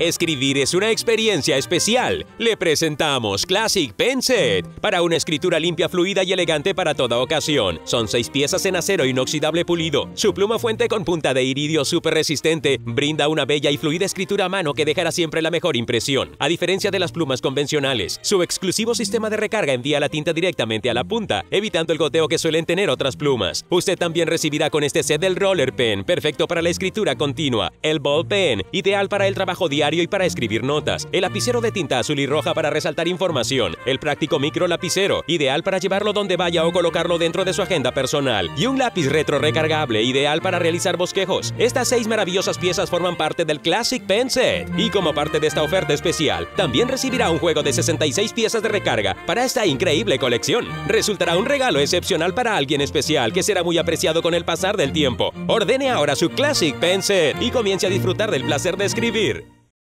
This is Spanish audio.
Escribir es una experiencia especial. Le presentamos Classic Pen Set para una escritura limpia, fluida y elegante para toda ocasión. Son 6 piezas en acero inoxidable pulido. Su pluma fuente con punta de iridio súper resistente brinda una bella y fluida escritura a mano que dejará siempre la mejor impresión. A diferencia de las plumas convencionales, su exclusivo sistema de recarga envía la tinta directamente a la punta, evitando el goteo que suelen tener otras plumas. Usted también recibirá con este set el Roller Pen, perfecto para la escritura continua, el Ball Pen, ideal para el trabajo diario y para escribir notas, el lapicero de tinta azul y roja para resaltar información, el práctico micro lapicero, ideal para llevarlo donde vaya o colocarlo dentro de su agenda personal, y un lápiz retro recargable, ideal para realizar bosquejos. Estas 6 maravillosas piezas forman parte del Classic Pen Set, y como parte de esta oferta especial, también recibirá un juego de 66 piezas de recarga para esta increíble colección. Resultará un regalo excepcional para alguien especial que será muy apreciado con el pasar del tiempo. Ordene ahora su Classic Pen Set y comience a disfrutar del placer de escribir.